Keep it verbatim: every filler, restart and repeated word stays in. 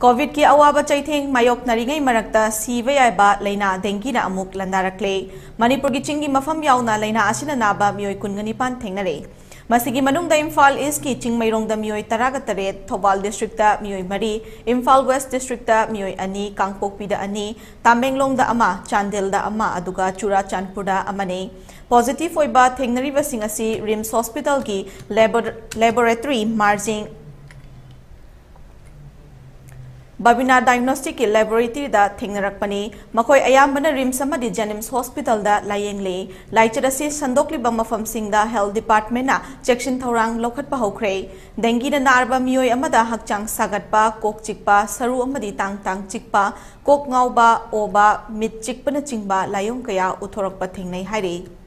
COVID ki awaba chaitheng mayok naringai marakta siba yaiba laina dengi na amuk landarakle Manipur gi chingi mafam yauna laina asina naba miyoi kungani thengnare masigi manung da Imphal East ki Chingmairong da miyoi taragatare Thobal district da miyoi mari Imphal West district da miyoi ani Kangpokpi da ani Tamenglong da ama Chandel da ama aduga Churachandpur da amane positive oiba thengnari basing asi Rims Hospital ki laboratory margin Babina Diagnostic Laboratory da Thengnarakpani, Makoi Ayambana Rims Amadi Janims Hospital da Layengle, Laichadasi Sandokli Bamafam Singh da Health Department na Chekshin Thorang Lokhatpa Hokre, Dengi na Narba Miyoi Amada Hakchang Sagatpa, Kok Chikpa, Saru Amadi Tang Tang Chikpa, Kok Ngauba, Oba, Mit Chikpana Chingba, Layong Kaya Uthorakpa Thengnai Haire.